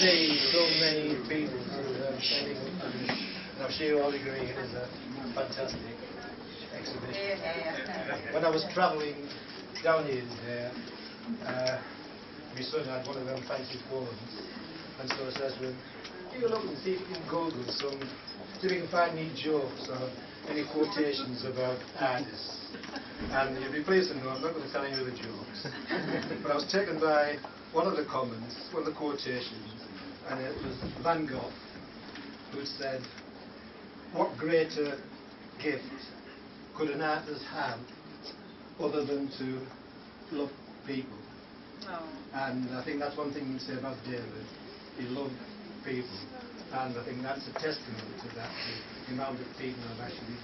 see so many people selling rubbish, and I'm sure you all agree it was a fantastic exhibition. When I was travelling down here there, my son had one of them fancy phones, and so I said to him, you look and see if you can Google some, see if you can find any jokes or any quotations about artists. And you'll be pleased to know I'm not going to tell you the jokes. But I was taken by one of the comments, one of the quotations, and it was Van Gogh, who said, what greater gift could an artist have other than to love people? Oh. And I think that's one thing you can say about David. He loved people, and I think that's a testament to that, the amount of people I've actually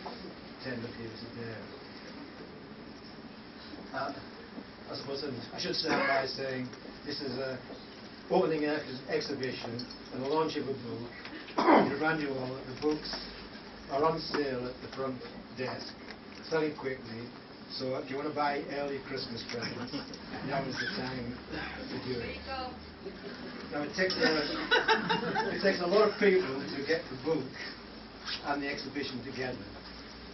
attended here today. I suppose I should start by saying this is an opening exhibition and the launch of a book. To remind you all that the books are on sale at the front desk, selling quickly, so if you want to buy early Christmas presents, now is the time to do it. Now it takes a lot of people to get the book and the exhibition together,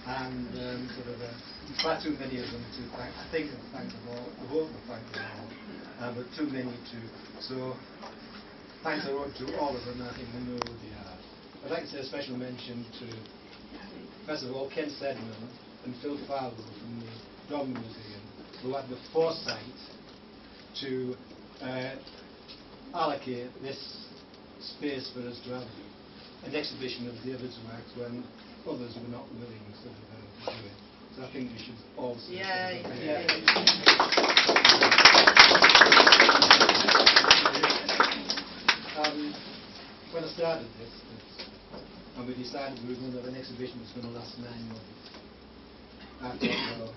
and sort of far too many of them to thank. I think I'm thankful, I hope I'm thankful, but too many to. So thanks I wrote to all of them. I think we know who they are. I'd like to say a special mention to, first of all, Ken Sedman and Phil Fargo from the Dorman Museum, who had the foresight to allocate this space for us to have an exhibition of David's works when others were not willing sort of, to do it. So I think we should all say when I started this, and we decided we were going to have an exhibition that's going to last 9 months. After all,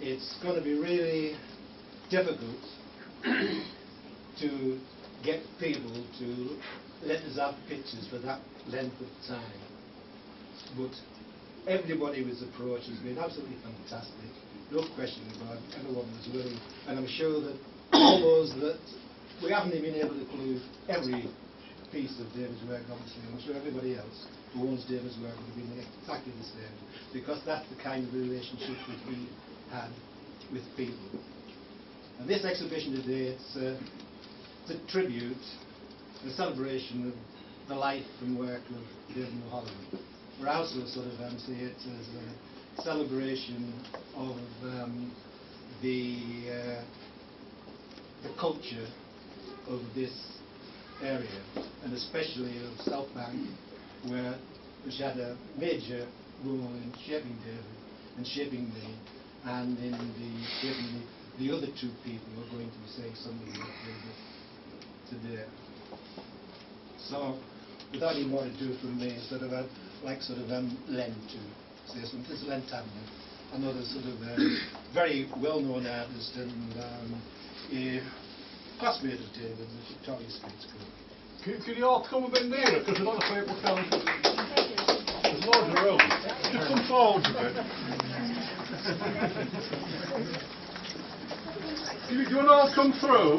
it's going to be really difficult to get people to let us have pictures for that length of time. But everybody was approached has been absolutely fantastic. No question about it. Everyone was willing. And I'm sure that all those that we haven't been able to include every piece of David's work, obviously. I'm sure everybody else who owns David's work would have been exactly the same, because that's the kind of relationship that he had with people. And this exhibition today, it's a tribute, a celebration of the life and work of David Mulholland. We're also sort of see it as a celebration of the culture of this area, and especially of South Bank, which had a major role in shaping David and shaping me, and in shaping the other two people who are going to be saying something about David today. So, without any more ado from me, sort of Len to say something. This is Len Tabner, another sort of very well-known artist and a classmate of David at Victoria Street School. Could you all come a bit nearer, because a lot of people can't. There's loads of room. Just come forward a bit. Do you want to all come through?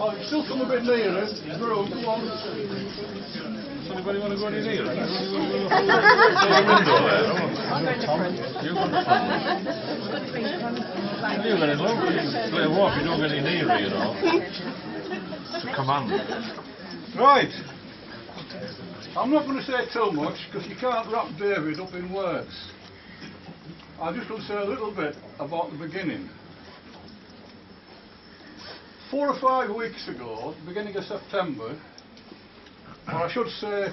Oh, you still come a bit nearer. Through, come on. Does anybody want to go any nearer? You're very low. Play a walk, you don't get any nearer, you know. It's a command. Right. I'm not going to say too much, because you can't wrap David up in words. I'm just going to say a little bit about the beginning. 4 or 5 weeks ago, beginning of September, or I should say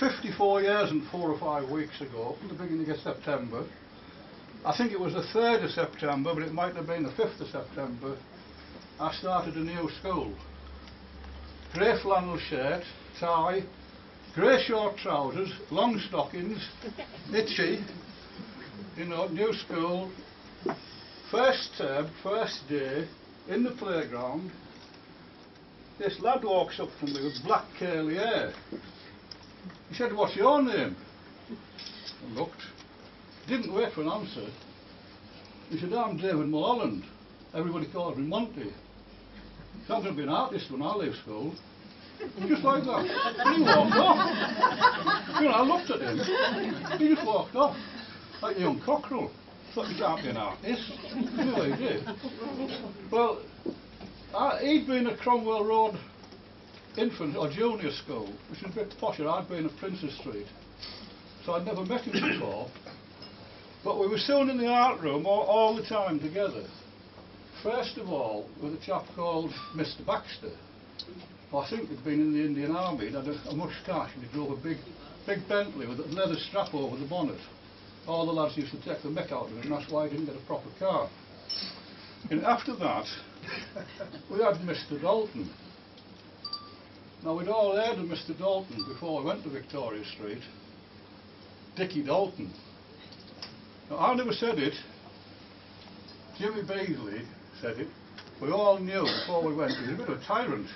54 years and 4 or 5 weeks ago, the beginning of September, I think it was the 3rd of September, but it might have been the 5th of September, I started a new school. Grey flannel shirt, tie, grey short trousers, long stockings, itchy, you know, new school, first term, first day, in the playground, this lad walks up to me with black curly hair. He said, what's your name? I looked, didn't wait for an answer. He said, "I'm David Mulholland. Everybody calls me Monty. So I'm going to be an artist when I leave school." Just like that. And he walked off. You know, I looked at him. He just walked off. Like a young cockerel. Thought you can't be an artist. Anyway, he did. Well, he'd been at Cromwell Road Infant or Junior School, which is a bit posher. I'd been at Princess Street. So I'd never met him before. But we were soon in the art room all the time together. First of all, with a chap called Mr. Baxter. I think he'd been in the Indian Army. He'd had a moustache and he drove a big Bentley with a leather strap over the bonnet. All the lads used to take the mick out of him, and that's why he didn't get a proper car. And after that, we had Mr. Dalton. Now, we'd all heard of Mr. Dalton before we went to Victoria Street. Dickie Dalton. Now, I never said it. Jimmy Beasley said it. We all knew before we went. He was a bit of a tyrant.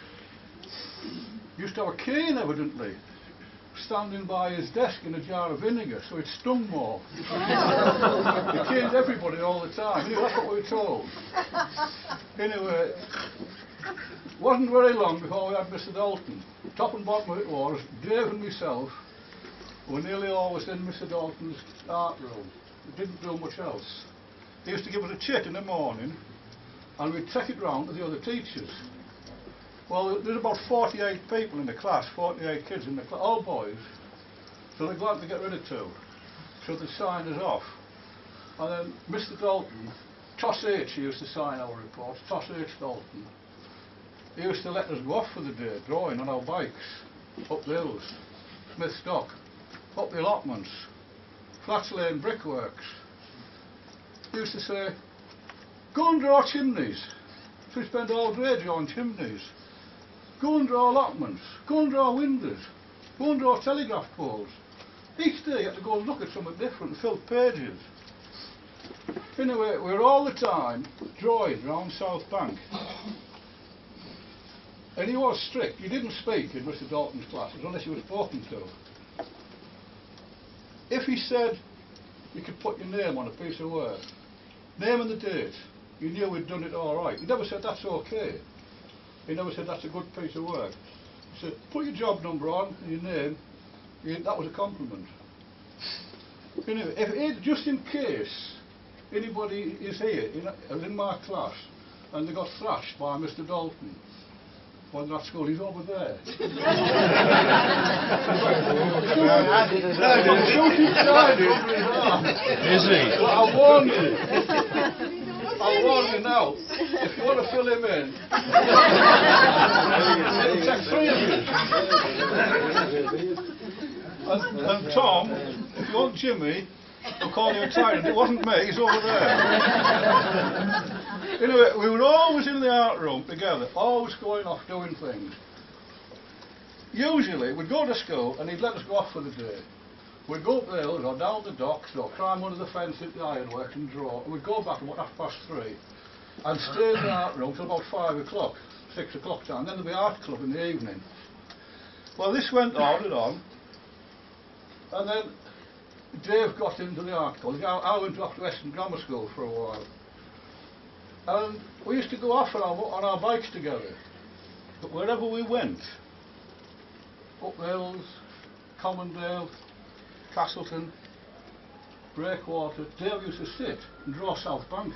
He used to have a cane, evidently, standing by his desk in a jar of vinegar, so it stung more. He caned everybody all the time. Anyway, that's what we were told. Anyway, it wasn't very long before we had Mr. Dalton. Top and bottom of it was, Dave and myself were nearly always in Mr. Dalton's art room. We didn't do much else. He used to give us a chit in the morning, and we'd take it round to the other teachers. Well, there's about 48 people in the class, 48 kids in the class, all boys. So they're glad to get rid of two. So they signed us off. And then Mr. Dalton, Toss H, he used to sign our reports, Toss H Dalton. He used to let us go off for the day, drawing on our bikes, up the hills, Smith's Dock, up the allotments, Flat Lane Brickworks. He used to say, "Go and draw chimneys." So we spend all day drawing chimneys. Go and draw allotments, go and draw windows, go and draw telegraph poles. Each day you had to go and look at something different and fill pages. Anyway, we were all the time drawing round South Bank. And he was strict. You didn't speak in Mr. Dalton's classes unless you were spoken to. If he said you could put your name on a piece of work, name and the date, you knew we'd done it all right. He never said that's okay. He never said, "That's a good piece of work." He said, "Put your job number on and your name." That was a compliment. Anyway, just in case anybody is here, in my class, and they got thrashed by Mr. Dalton, when they're at school, he's over there. Is he? Well, I warned you. I warn you now, if you want to fill him in, it'll take three of you. And Tom, if you want Jimmy, we'll call you a tyrant. It wasn't me, he's over there. Anyway, we were always in the art room together, always going off doing things. Usually, we'd go to school and he'd let us go off for the day. We'd go up the hills or down the docks or climb under the fence at the ironwork and draw. We'd go back about 3:30 and stay in the art room till about 5 o'clock, 6 o'clock time. Then there'd be art club in the evening. Well, this went on and on. And then Dave got into the art club. I went off to Western Grammar School for a while. And we used to go off on our bikes together. But wherever we went, up the hills, Commondale, Castleton, Breakwater, Dave used to sit and draw South Bank.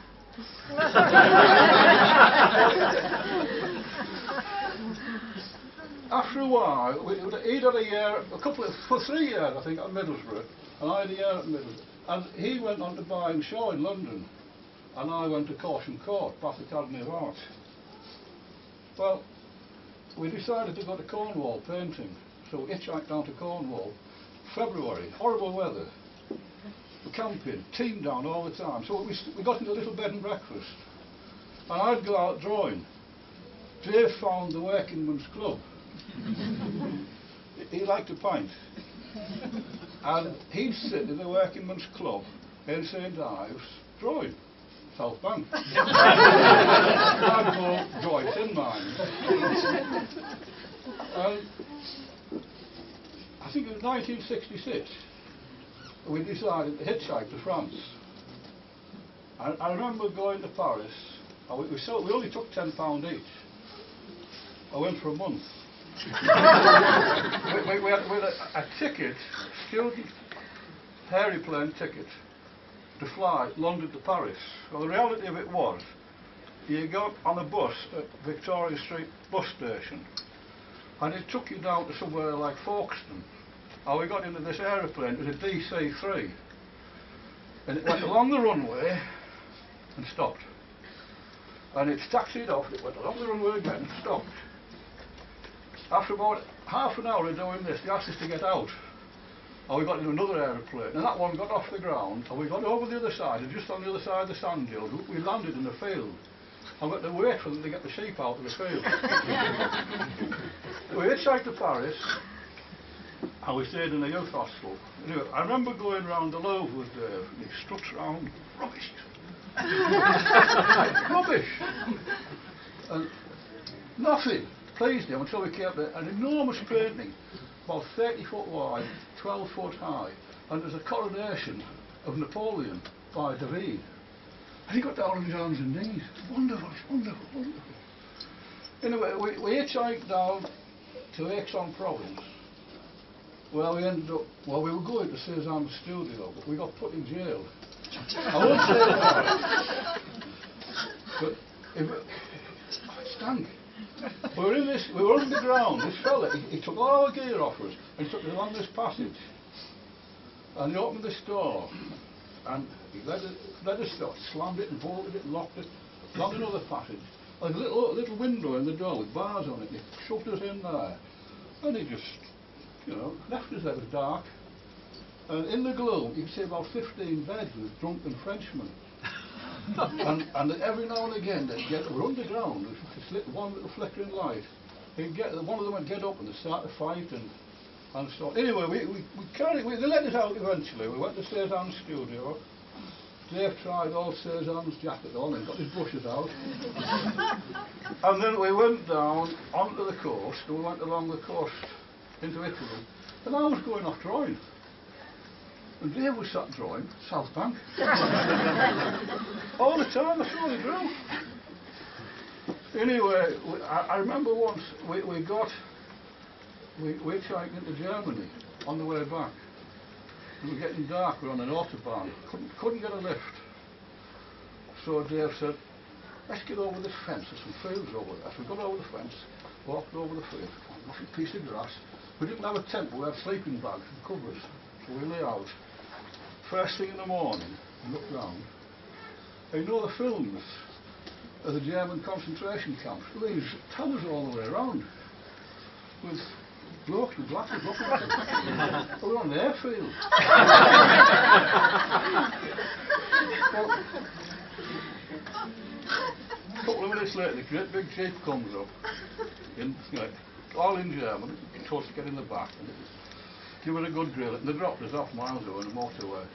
After a while, he'd had a year, for 3 years I think, at Middlesbrough, and I had a year at Middlesbrough. And he went on to Buying Shaw in London, and I went to Caution Court, Bath Academy of Art. Well, we decided to go to Cornwall painting, so we hitchhiked down to Cornwall. February, horrible weather, we're camping, team down all the time. So we got into a little bed and breakfast, and I'd go out drawing. Dave found the Workingman's Club. He liked a pint. And he'd sit in the Workingman's Club in St. Ives drawing South Bank. I'd go drawing tin mines. I think it was 1966, we decided to hitchhike to France. I remember going to Paris. We only took £10 each. I went for a month. we had a ticket, student aeroplane ticket, to fly London to Paris. Well, the reality of it was, you got on a bus at Victoria Street bus station, and it took you down to somewhere like Folkestone. And we got into this aeroplane, it was a DC3, and it went along the runway and stopped. And it taxied off, it went along the runway again and stopped. After about half an hour of doing this, they asked us to get out. And we got into another aeroplane, and that one got off the ground, and we got over the other side, and just on the other side of the sand hills, we landed in the field. I went to wait for them to get the sheep out of the field. We hitchhiked to Paris, and we stayed in a youth hostel. Anyway, I remember going round the Louvre with Dave, and he struts round, rubbish. Rubbish! And nothing pleased him until we came to an enormous painting, about 30 foot wide, 12 foot high, and there's a coronation of Napoleon by David. And he got down on his arms and knees. Wonderful, wonderful, wonderful. Anyway, we hitchhiked down to Aix-en-Provence, where we ended up, well, we were going to Cézanne's studio, but we got put in jail. I won't say that, but it stank. We were underground. This fella, he took all our gear off us, and he took us along this passage. And he opened this door, and he led us out, slammed it and bolted it and locked it, down another passage. And a little window in the door with bars on it, and he shoved us in there. And he just, you know, left us there, it was dark. And in the gloom, you can see about 15 beds with drunken Frenchmen. and every now and again, they'd get underground, with one little flickering light. One of them would get up and they'd start to fight and so on. Anyway, they let us out eventually. We went to Cézanne's studio. Dave tried all Cézanne's jacket on and got his brushes out. And then we went down onto the coast, and we went along the coast into Italy. And I was going off drawing. And Dave was sat drawing, South Bank. All the time, I saw the drill. Anyway, I remember once we hitchhiked into Germany on the way back. It was getting dark, we were on an autobahn, couldn't get a lift. So Dave said, let's get over this fence, there's some fields over there. So we got over the fence, walked over the field, lovely piece of grass. We didn't have a tent, but we had sleeping bags and covers. So we lay out. First thing in the morning, look round. You know the films of the German concentration camps? These towers all the way around, with blokes and black and black. We're on an airfield. A couple of minutes later, the great big jeep comes up, all in German. It's supposed to get in the back. And it give it a good grill, and they dropped us off miles away on the motorway.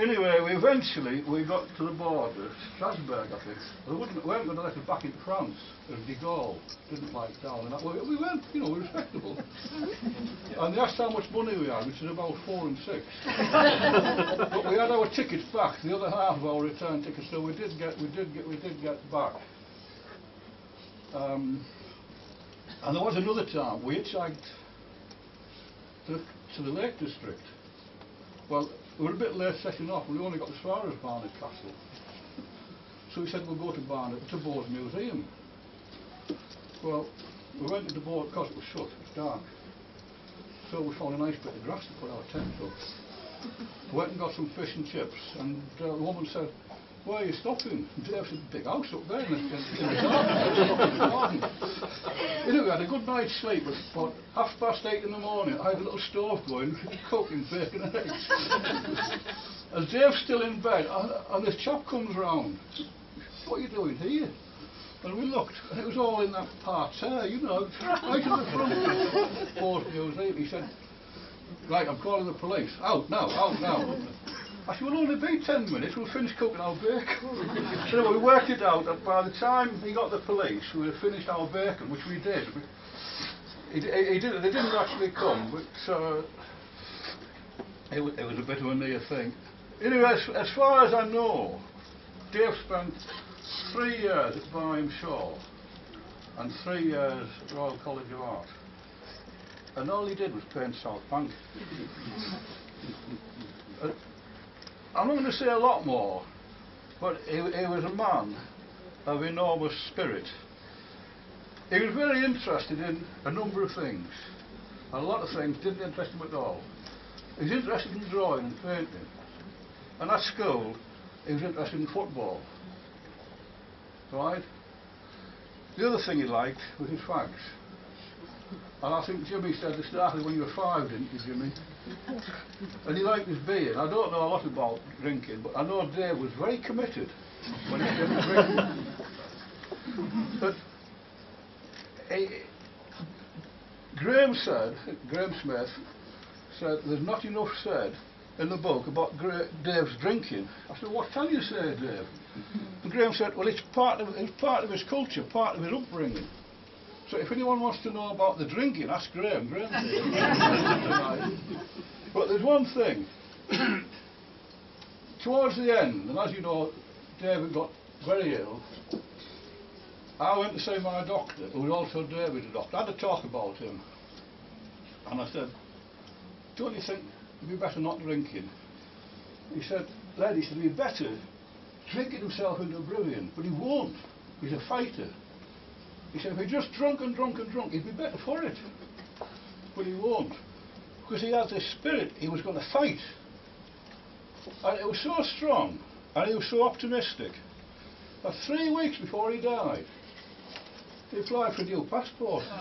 Anyway, we eventually got to the border, Strasbourg, I think. We weren't going to let us back into France, and De Gaulle didn't like down in that way. We weren't, we were respectable. Yeah. And they asked how much money we had, which is about 4 and 6. But we had our tickets back, the other half of our return tickets, so we did get back. And there was another time we hitchhiked to the Lake District. Well, we were a bit late setting off, we only got as far as Barnet Castle. So we said we'll go to Barnet, to Board Museum. Well, we went to the Board, because it was shut, it was dark. So we found a nice bit of grass to put our tent up. We went and got some fish and chips, and the woman said, where are you stopping? And Dave said, big house up there in the garden. Anyway, I had a good night's sleep, but about 8:30 in the morning, I had a little stove going, cooking bacon and eggs. As Dave's still in bed, and this chap comes round, what are you doing here? And we looked, and it was all in that parterre, right in the front. He said, right, I'm calling the police. Out now, out now. I said, we'll only be 10 minutes, we'll finish cooking our bacon. So we worked it out that by the time he got the police, we had finished our bacon, which we did. They didn't actually come, but it was a bit of a near thing. Anyway, as far as I know, Dave spent 3 years at Barham Shaw and 3 years at Royal College of Art. And all he did was paint South Bank. I'm not going to say a lot more, but he was a man of enormous spirit. He was very interested in a number of things. A lot of things didn't interest him at all. He was interested in drawing and painting. And at school, he was interested in football. Right? The other thing he liked was his fags. And I think Jimmy said this started when you were 5, didn't you, Jimmy? And he liked his beer. I don't know a lot about drinking, but I know Dave was very committed when he came to drinking. But Graham Smith said, there's not enough said in the book about Dave's drinking. I said, what can you say, Dave? And Graham said, well, it's part of his culture, part of his upbringing. So if anyone wants to know about the drinking, ask Graham. But there's one thing. Towards the end, and as you know, David got very ill. I went to see my doctor, who was also David's doctor. I had a talk about him. And I said, don't you think it'd be better not drinking? He said, ladies, it'd be better drinking himself into oblivion. But he won't. He's a fighter. He said, if he just drunk and drunk and drunk, he'd be better for it. But he won't. Because he had this spirit, he was going to fight. And it was so strong, and he was so optimistic. But 3 weeks before he died, he applied for a new passport. Oh.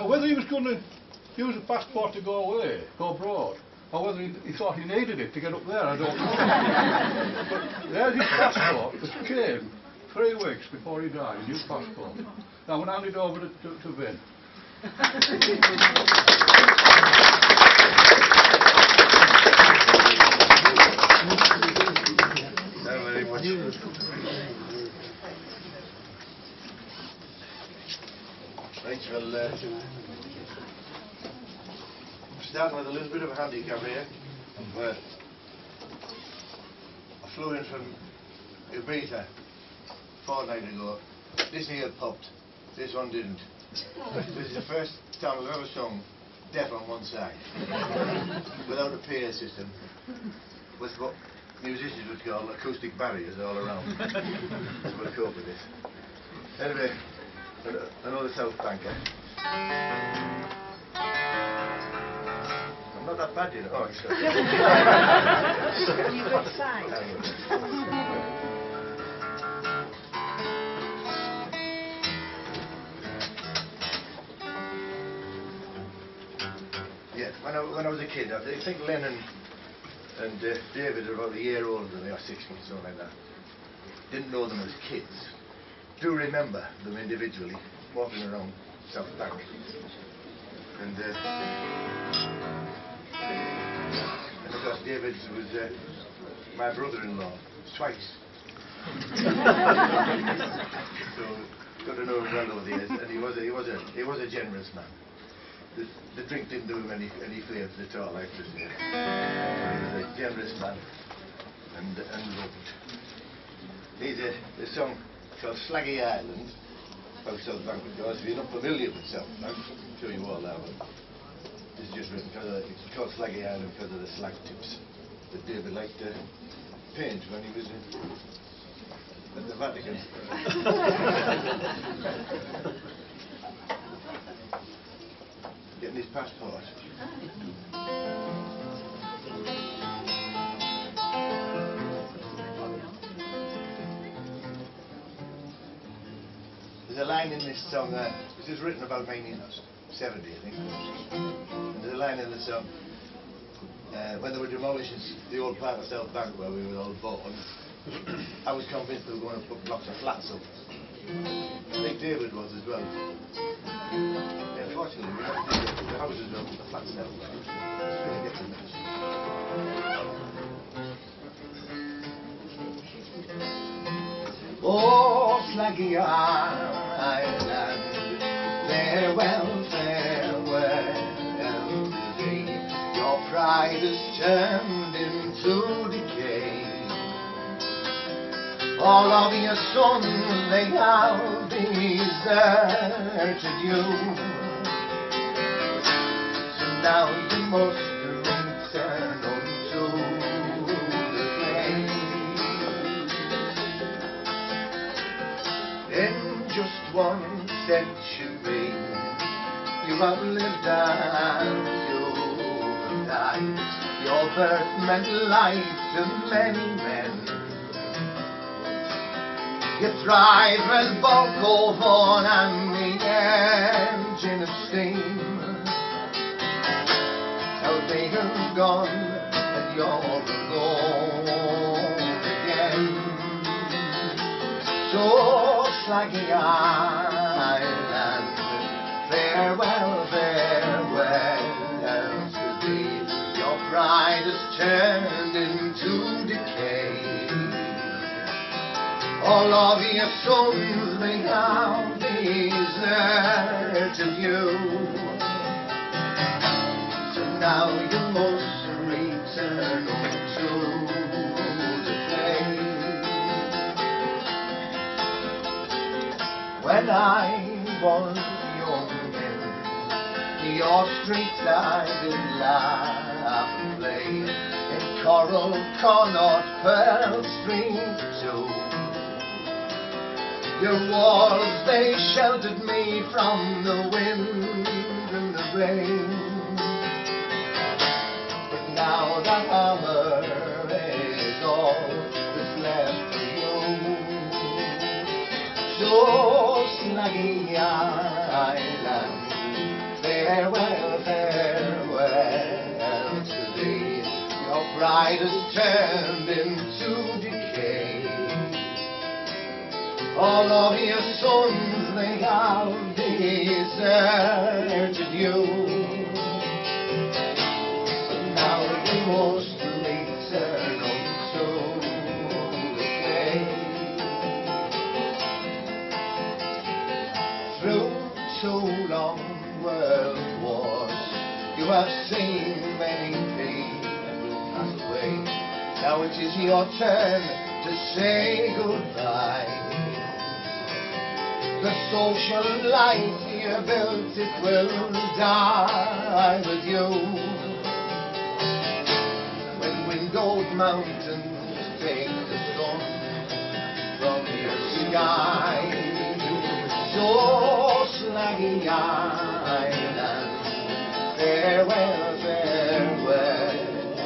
Now, whether he was going to use a passport to go away, go abroad, or whether he thought he needed it to get up there, I don't know. But there's his passport, which came 3 weeks before he died, a new passport. Now, I'm going to hand it over to Vin. Very much. Thanks, Phil. I'm starting with a little bit of a handicap here. I flew in from Ibiza a fortnight ago. This ear popped, this one didn't. This is the first time I've ever sung deaf on one side, without a PA system, with what musicians would call acoustic barriers all around. That's what I cope with this. Anyway, another South Banker. I'm not that bad, you know. Oh, sorry. You got five. When I was a kid, I think Len and David were about a year older than me, or 6 months, something like that. Didn't know them as kids. Do remember them individually, walking around South Bank. And of course, David was my brother-in-law, twice. So got to know him well over the years, and he was a generous man. The drink didn't do him any favours at all, I presume. He was a generous man and loved. Here's a song called Slaggy Island, about South Bank. If you're not familiar with South Bank, I'm sure you all are. This is just written it's called Slaggy Island because of the slag tips that David liked to paint when he was at the Vatican. Getting his passport. There's a line in this song, this is written about 1970, I think. And there's a line in the song, when they were demolishing the old part of South Bank where we were all born, I was convinced they were going to put blocks of flats up. I think David was as well. Unfortunately, we have to do the houses up with the flats down there. It's really different. Oh, Slaggy Island, farewell, farewell, to thee. Your pride is turned into decay. All of your sons, they have deserted you. So now you must return unto the grave. In just one century, you have lived and you've died. Your birth meant life to many men. Your pride was both overborne and the engine of steam. How they have gone and you're gone again. So Slaggy Island, farewell, farewell to thee. Your pride has turned into decay. All of your sons, they now deserted you. So now you must return unto the day. When I was young, your streets I did laugh and play. In coral, Connaught, Pearl Street too. Your walls, they sheltered me from the wind and the rain. But now that armor is all that's left to you. So Slaggy Island, farewell, farewell to thee. Your pride has turned into decay. All of your sons, they have deserted you. So now you must return unto the day. Through two long world wars, you have seen many people pass away. Now it is your turn to say goodbye. The social life you built, it will die with you. When windowed mountains take the sun from your sky, so Slaggy Island, farewell,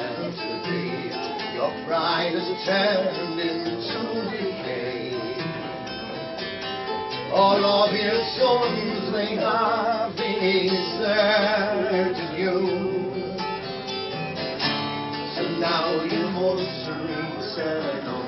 farewell to thee. Your pride has turned into decay. All of your sons, they have deserted you. So now you must return.